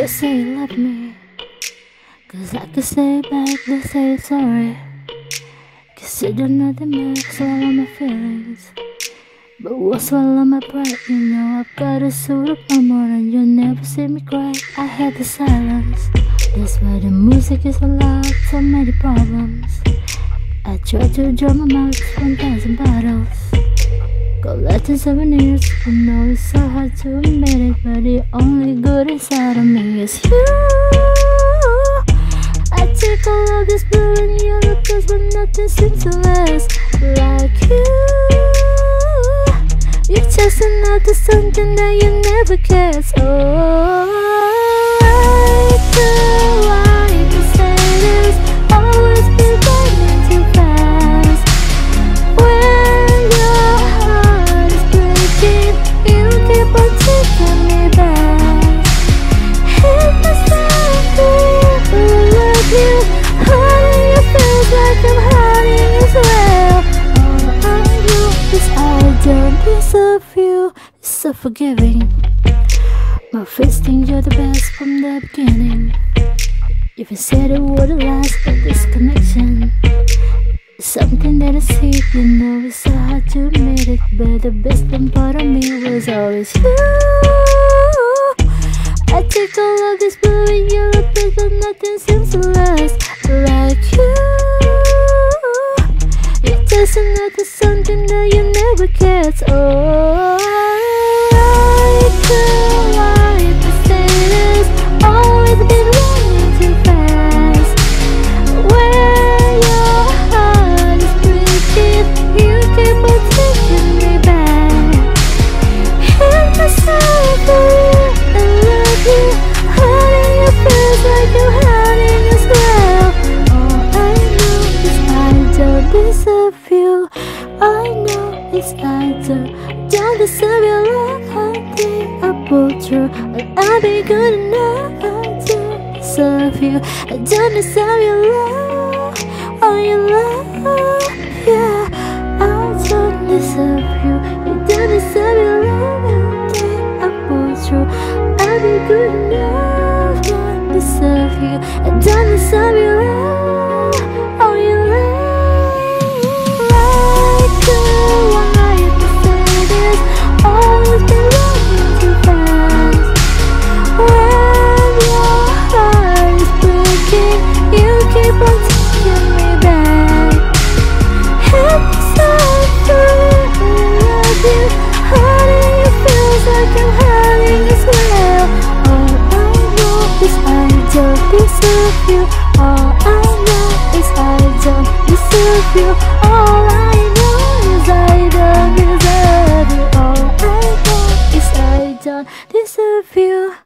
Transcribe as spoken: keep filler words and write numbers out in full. to say you love me, cause I could say back to say sorry, cause you don't know the mix, swallow my feelings, but we'll swallow my pride. You know I've got a suit up my morning, you'll never see me cry. I hate the silence, that's why the music is so loud, so many problems. I try to draw my mouth, one thousand bottles, collecting souvenirs. I know it's so hard to admit it, but the only good inside of me is you. I take all of this blue and yellow pills, but nothing seems to last like you. You're just another something that you never guess. Oh, I do. So forgiving, my first thing, you're the best from the beginning. If you said it wouldn't last, but this connection is something that I see. You know it's so hard to admit it, but the best part of me was always you. I take all of this blue and yellow pills, but nothing seems to last like you. You're just another something that you never gets old. Don't deserve your love, I think I pulled through, but I'll be good enough. I don't deserve you, I don't deserve your love, oh your love, yeah. I don't deserve you, you don't deserve your love. I think I pulled through, I'll be good enough. I don't deserve you, I don't deserve your love, oh your love. You. All I know is I don't deserve you. All I know is I don't deserve you. All I know is I don't deserve you.